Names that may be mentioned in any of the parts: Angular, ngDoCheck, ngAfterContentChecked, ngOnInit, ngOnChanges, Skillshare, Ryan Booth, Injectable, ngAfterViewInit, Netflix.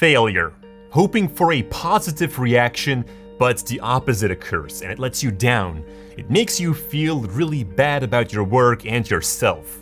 failure, hoping for a positive reaction, but the opposite occurs and it lets you down. It makes you feel really bad about your work and yourself.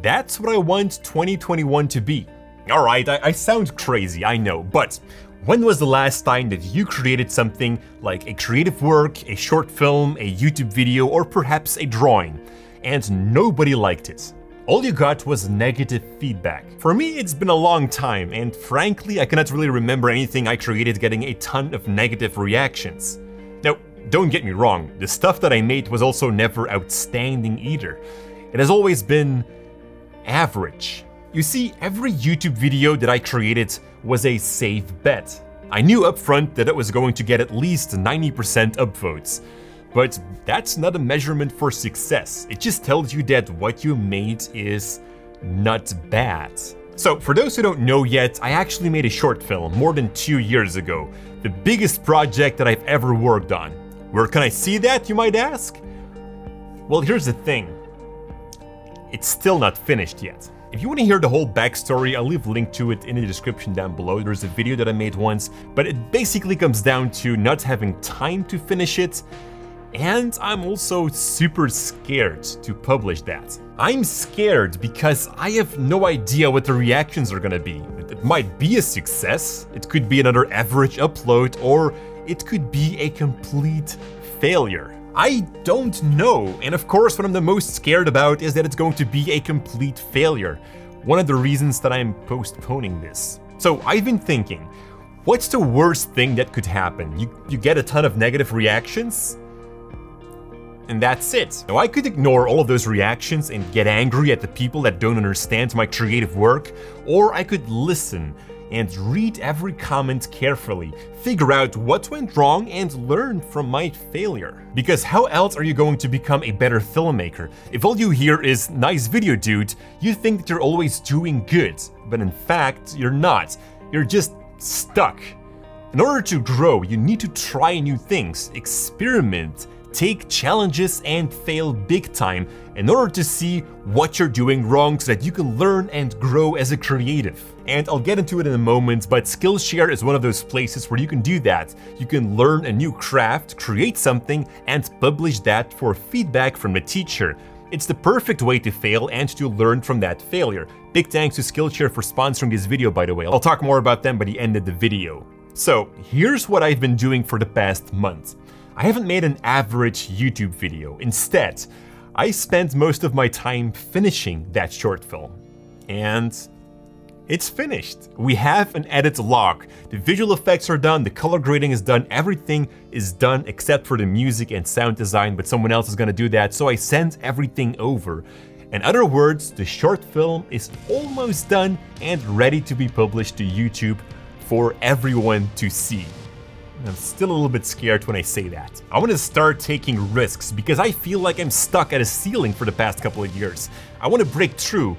That's what I want 2021 to be. Alright, I sound crazy, I know, but when was the last time that you created something like a creative work, a short film, a YouTube video, or perhaps a drawing, and nobody liked it? All you got was negative feedback. For me, it's been a long time, and frankly, I cannot really remember anything I created getting a ton of negative reactions. Now, don't get me wrong, the stuff that I made was also never outstanding either. It has always been average. You see, every YouTube video that I created was a safe bet. I knew upfront that it was going to get at least 90% upvotes. But that's not a measurement for success. It just tells you that what you made is not bad. So for those who don't know yet, I actually made a short film more than 2 years ago. The biggest project that I've ever worked on. Where can I see that, you might ask? Well, here's the thing. It's still not finished yet. If you want to hear the whole backstory, I'll leave a link to it in the description down below. There's a video that I made once, but it basically comes down to not having time to finish it, and I'm also super scared to publish that. I'm scared because I have no idea what the reactions are gonna be. It might be a success, it could be another average upload, or it could be a complete failure. I don't know, and of course what I'm the most scared about is that it's going to be a complete failure. One of the reasons that I'm postponing this. So I've been thinking, what's the worst thing that could happen? You get a ton of negative reactions, and that's it. Now I could ignore all of those reactions and get angry at the people that don't understand my creative work, or I could listen and read every comment carefully, figure out what went wrong, and learn from my failure. Because how else are you going to become a better filmmaker? If all you hear is, "Nice video, dude," you think that you're always doing good, but in fact, you're not. You're just stuck. In order to grow, you need to try new things, experiment, take challenges, and fail big time in order to see what you're doing wrong so that you can learn and grow as a creative. And I'll get into it in a moment, but Skillshare is one of those places where you can do that. You can learn a new craft, create something, and publish that for feedback from a teacher. It's the perfect way to fail and to learn from that failure. Big thanks to Skillshare for sponsoring this video, by the way. I'll talk more about them by the end of the video. So here's what I've been doing for the past month. I haven't made an average YouTube video. Instead, I spent most of my time finishing that short film. And it's finished. We have an edit log. The visual effects are done, the color grading is done, everything is done except for the music and sound design, but someone else is gonna do that, so I sent everything over. In other words, the short film is almost done and ready to be published to YouTube for everyone to see. I'm still a little bit scared when I say that. I want to start taking risks because I feel like I'm stuck at a ceiling for the past couple of years. I want to break through,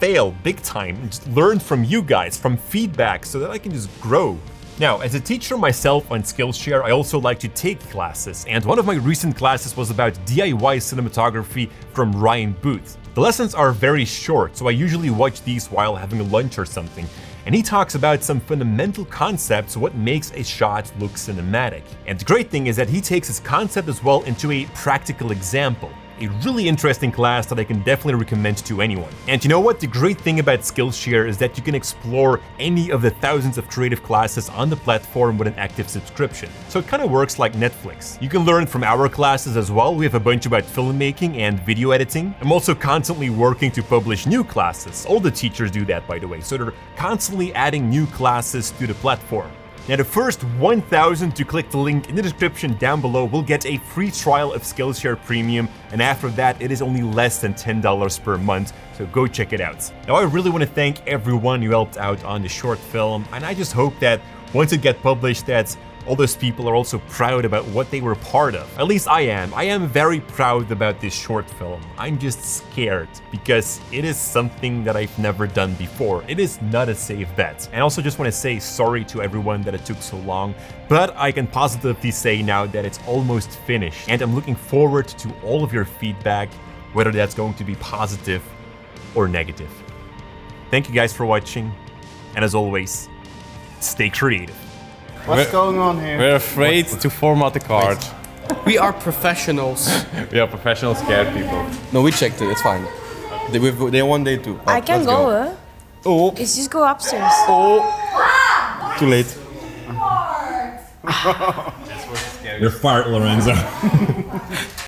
fail big time, and just learn from you guys, from feedback, so that I can just grow. Now, as a teacher myself on Skillshare, I also like to take classes, and one of my recent classes was about DIY cinematography from Ryan Booth. The lessons are very short, so I usually watch these while having lunch or something. And he talks about some fundamental concepts, what makes a shot look cinematic. And the great thing is that he takes his concept as well into a practical example. A really interesting class that I can definitely recommend to anyone. And you know what? The great thing about Skillshare is that you can explore any of the thousands of creative classes on the platform with an active subscription. So it kind of works like Netflix. You can learn from our classes as well. We have a bunch about filmmaking and video editing. I'm also constantly working to publish new classes. All the teachers do that, by the way. So they're constantly adding new classes to the platform. Now, the first 1,000 to click the link in the description down below will get a free trial of Skillshare Premium, and after that, it is only less than $10 per month, so go check it out. Now, I really want to thank everyone who helped out on the short film, and I just hope that once it gets published, that all those people are also proud about what they were part of. At least I am. I am very proud about this short film. I'm just scared because it is something that I've never done before. It is not a safe bet. And I also just want to say sorry to everyone that it took so long, but I can positively say now that it's almost finished. And I'm looking forward to all of your feedback, whether that's going to be positive or negative. Thank you guys for watching, and as always, stay creative. What's going on here? We're afraid to format the card. We are professionals. We are professional scared people. No, we checked it, it's fine. They won day two. I can go, eh? Oh. Let's just go upstairs. Oh. Ah, too late. That's what's scary. You're fart, Lorenzo.